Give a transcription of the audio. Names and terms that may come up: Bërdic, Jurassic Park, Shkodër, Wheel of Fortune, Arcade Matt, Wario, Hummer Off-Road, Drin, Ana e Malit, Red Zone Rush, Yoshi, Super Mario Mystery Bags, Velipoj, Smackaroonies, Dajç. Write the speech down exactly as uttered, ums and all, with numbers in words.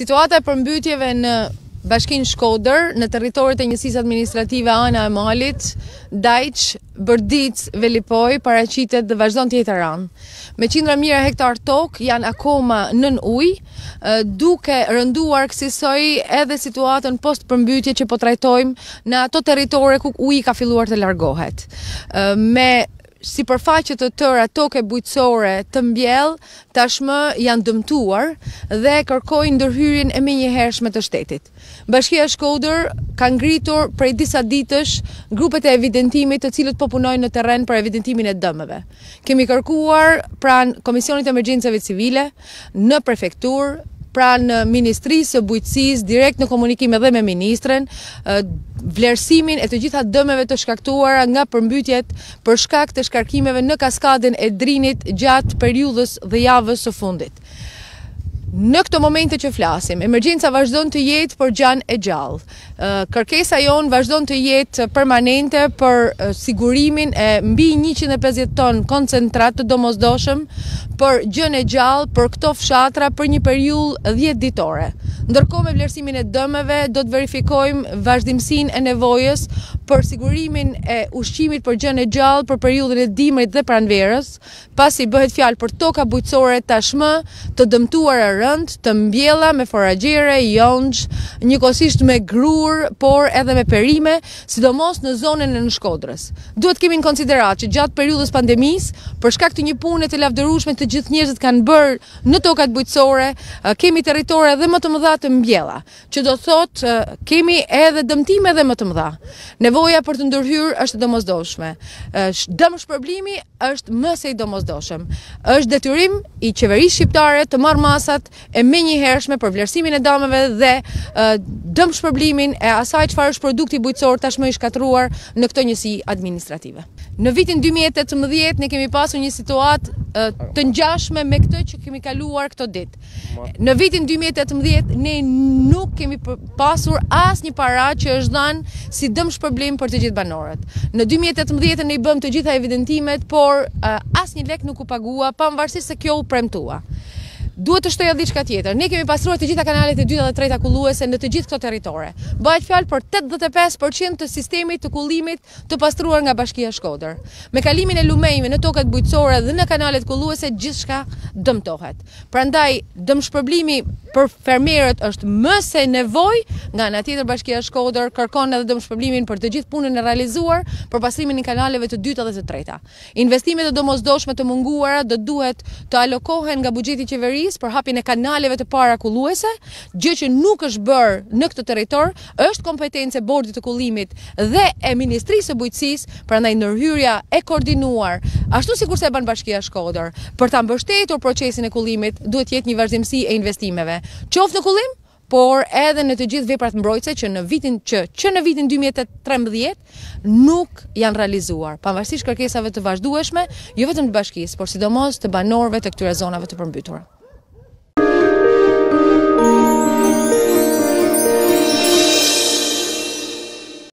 Situata e përmbytjeve në Bashkinë Shkodër, në territoret e njësisë administrative Ana e Malit, Dajç, Bërdic, Velipoj, paraqitet dhe vazhdon të jetë ran. Me qindra mijëra hektar tokë janë akoma nën ujë, duke rënduar kësaj edhe situatën post përmbytje që po trajtojmë në ato territore ku uji ka filluar të largohet. Me sipërfaqe të tëra toke bujqësore të mbjell tashmë janë dëmtuar dhe kërkojnë ndërhyrjen e menjëhershme të shtetit. Bashkia Shkodër ka ngritur prej disa ditësh grupet e evidentimit të cilët po punojnë në terren për evidentimin e dëmeve. Kemi kërkuar pranë Komisionit të Emergjencave Civile, në prefekturë, pranë Ministrisë së Bujqësisë, direkt në komunikime dhe me ministren, vlerësimin e të gjitha dëmeve të shkaktuara nga përmbytjet për shkak të shkarkimeve në kaskadën e Drinit gjatë periudhës dhe javës së fundit. Në këto momente që flasim, emergjenca vazhdon të jetë për gjanë e gjallë. Kërkesa jonë vazhdon të jetë permanente për sigurimin e mbi njëqind e pesëdhjetë ton koncentrat të domosdoshëm për gjën e gjallë për këto fshatra për një periudhë dhjetë ditore. Ndërkohë me vlerësimin e dëmeve do të verifikojmë vazhdimsinë e nevojës për sigurimin e ushqimit për gjën e gjallë për periudhën e dimrit dhe pranverës, pasi bëhet fjalë për toka bujqësore tashmë të dëmtuara rënd, të mbjella me foragjere, jonjë, njëkohësisht me grur, por edhe me perime, sidomos në zonën e Shkodrës. Duhet kemi në konsiderat që gjatë periudhës pandemisë, për shkak të një pune të lavdërueshme të gjithë njerëzit kanë bërë në tokat bujqësore, kemi territore edhe më të mëdha të mbjella, që do thotë kemi edhe dëmtime edhe më të mëdha. Nevoja për të ndërhyrë është domosdoshme. Dëmshpërblimi është më se i domosdoshëm. Është detyrim i qeverisë shqiptare të marrë masat e menjëhershme për vlerësimin e dëmeve dhe dëmshpërblimin e asaj çfarë është produkti bujqësor tashmë i shkatërruar në këtë njësi administrative. Në vitin dy mijë e tetëmbëdhjetë ne kemi pasur një situatë të ngjashme me këtë që kemi kaluar këto ditë. Në vitin dy mijë e tetëmbëdhjetë ne nuk kemi pasur asnjë para që është dhënë si dëmshpërblim për të gjithë banorët. Në dy mijë e tetëmbëdhjetë ne i bëm të gjitha evidentimet, por asnjë lek nuk u pagua, pavarësisht se kjo u premtua. Duhet të shtoja diçka tjetër. Ne kemi pastruar të gjitha kanalet e dyta dhe treta kulluese në të gjithë këto territore. Bëhet fjalë për tetëdhjetë e pesë përqind të sistemit të kullimit të pastruar nga Bashkia Shkodër. Me kalimin e lumejve në tokat bujqësore dhe në kanalet kulluese gjithçka dëmtohet. Prandaj dëmshpërblimi për fermerët është më se nevojë, nga ana tjetër Bashkia Shkodër kërkon edhe dëmshpërblimin për të gjithë punën e realizuar për pastrimin e kanaleve të dyta dhe të treta. Investimet e domosdoshme të munguara do duhet të alokohen nga buxheti i qeverisë për hapjen e kanaleve të para kulluese, gjë që nuk është bërë në këtë territor, është kompetencë e bordit të kullimit dhe e Ministrisë së Bujqësisë, prandaj ndërhyrja e koordinuar, ashtu sikur se e bën Bashkia Shkodër, për ta mbështetur procesin e kullimit, duhet të jetë një vazhdimsi e investimeve, qoftë në kullim, por edhe në të gjithë veprat mbrojtëse që në vitin që, që në vitin dy mijë e trembëdhjetë nuk janë realizuar, pavarësisht kërkesave të vazhdueshme, jo vetëm të bashkisë, por sidomos të banorëve të këtyre zonave të përmbytura.